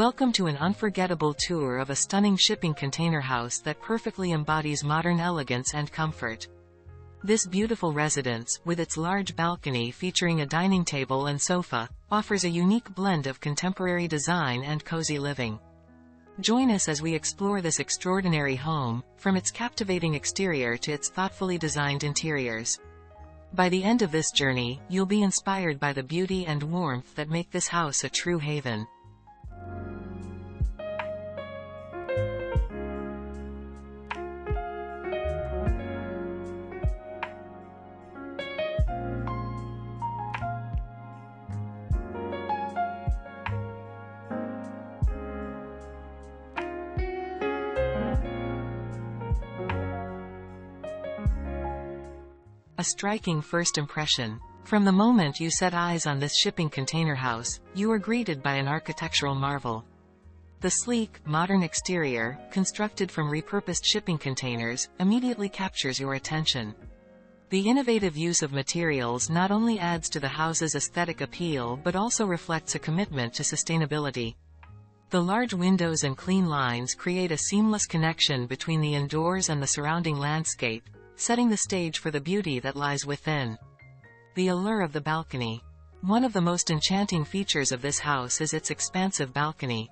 Welcome to an unforgettable tour of a stunning shipping container house that perfectly embodies modern elegance and comfort. This beautiful residence, with its large balcony featuring a dining table and sofa, offers a unique blend of contemporary design and cozy living. Join us as we explore this extraordinary home, from its captivating exterior to its thoughtfully designed interiors. By the end of this journey, you'll be inspired by the beauty and warmth that make this house a true haven. A striking first impression. From the moment you set eyes on this shipping container house, you are greeted by an architectural marvel. The sleek, modern exterior, constructed from repurposed shipping containers, immediately captures your attention. The innovative use of materials not only adds to the house's aesthetic appeal but also reflects a commitment to sustainability. The large windows and clean lines create a seamless connection between the indoors and the surrounding landscape, setting the stage for the beauty that lies within. The allure of the balcony. One of the most enchanting features of this house is its expansive balcony.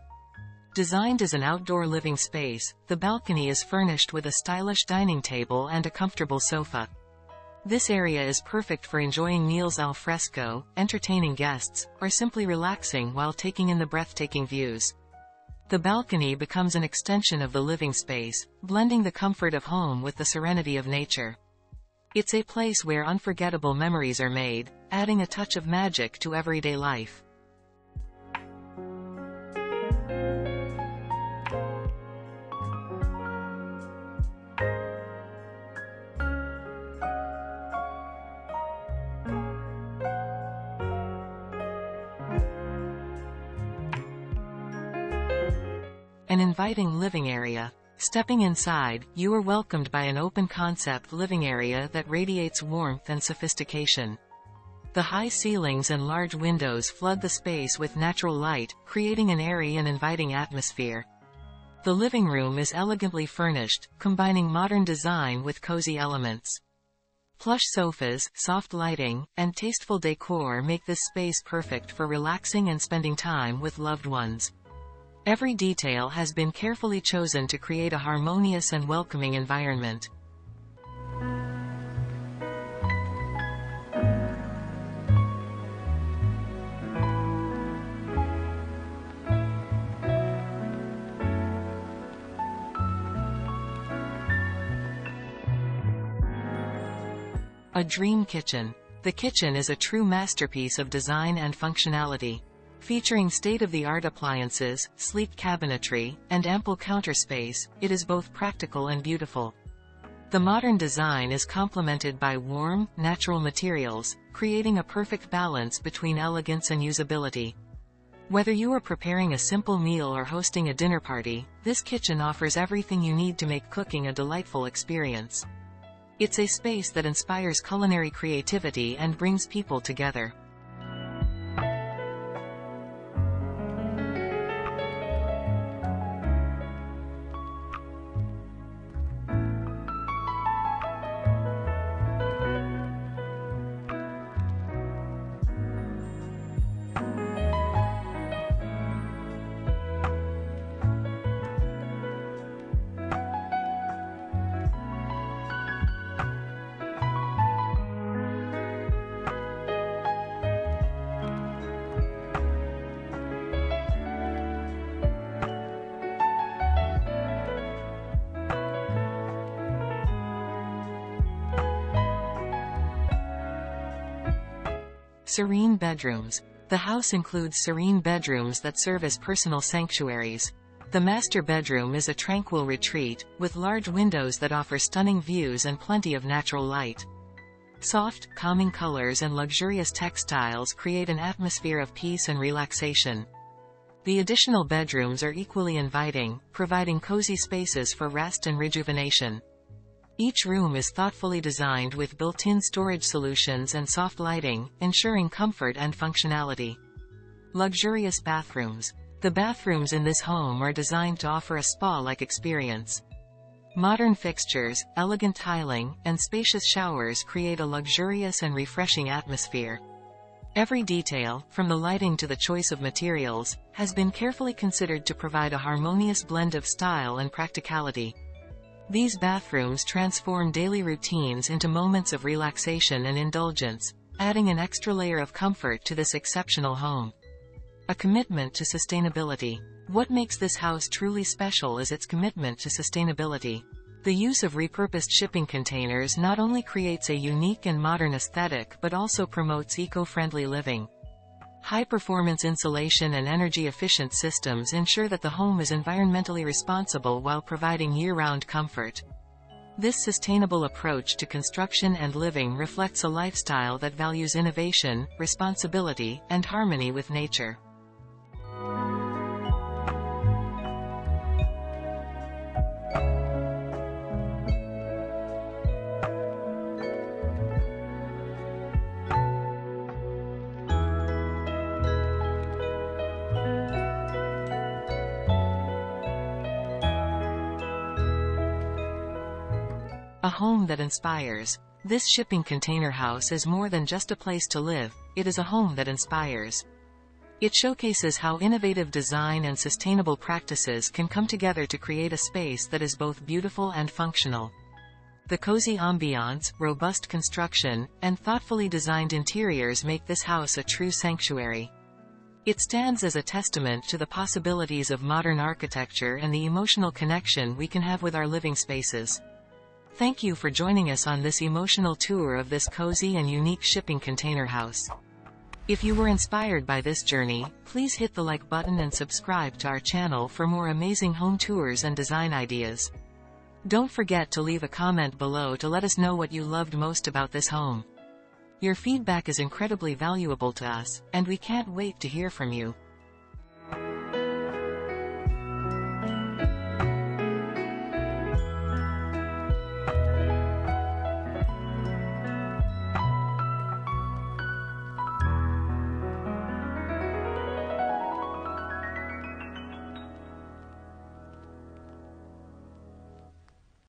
Designed as an outdoor living space, the balcony is furnished with a stylish dining table and a comfortable sofa. This area is perfect for enjoying meals al fresco, entertaining guests, or simply relaxing while taking in the breathtaking views. The balcony becomes an extension of the living space, blending the comfort of home with the serenity of nature. It's a place where unforgettable memories are made, adding a touch of magic to everyday life. An inviting living area. Stepping inside, you are welcomed by an open-concept living area that radiates warmth and sophistication. The high ceilings and large windows flood the space with natural light, creating an airy and inviting atmosphere. The living room is elegantly furnished, combining modern design with cozy elements. Plush sofas, soft lighting, and tasteful decor make this space perfect for relaxing and spending time with loved ones. Every detail has been carefully chosen to create a harmonious and welcoming environment. A dream kitchen. The kitchen is a true masterpiece of design and functionality. Featuring state-of-the-art appliances, sleek cabinetry, and ample counter space, it is both practical and beautiful. The modern design is complemented by warm, natural materials, creating a perfect balance between elegance and usability. Whether you are preparing a simple meal or hosting a dinner party, this kitchen offers everything you need to make cooking a delightful experience. It's a space that inspires culinary creativity and brings people together. Serene bedrooms. The house includes serene bedrooms that serve as personal sanctuaries. The master bedroom is a tranquil retreat, with large windows that offer stunning views and plenty of natural light. Soft, calming colors and luxurious textiles create an atmosphere of peace and relaxation. The additional bedrooms are equally inviting, providing cozy spaces for rest and rejuvenation. Each room is thoughtfully designed with built-in storage solutions and soft lighting, ensuring comfort and functionality. Luxurious bathrooms. The bathrooms in this home are designed to offer a spa-like experience. Modern fixtures, elegant tiling, and spacious showers create a luxurious and refreshing atmosphere. Every detail, from the lighting to the choice of materials, has been carefully considered to provide a harmonious blend of style and practicality. These bathrooms transform daily routines into moments of relaxation and indulgence, adding an extra layer of comfort to this exceptional home. A commitment to sustainability. What makes this house truly special is its commitment to sustainability. The use of repurposed shipping containers not only creates a unique and modern aesthetic but also promotes eco-friendly living. High-performance insulation and energy-efficient systems ensure that the home is environmentally responsible while providing year-round comfort. This sustainable approach to construction and living reflects a lifestyle that values innovation, responsibility, and harmony with nature. A home that inspires. This shipping container house is more than just a place to live, it is a home that inspires. It showcases how innovative design and sustainable practices can come together to create a space that is both beautiful and functional. The cozy ambiance, robust construction, and thoughtfully designed interiors make this house a true sanctuary. It stands as a testament to the possibilities of modern architecture and the emotional connection we can have with our living spaces. Thank you for joining us on this emotional tour of this cozy and unique shipping container house. If you were inspired by this journey, please hit the like button and subscribe to our channel for more amazing home tours and design ideas. Don't forget to leave a comment below to let us know what you loved most about this home. Your feedback is incredibly valuable to us, and we can't wait to hear from you.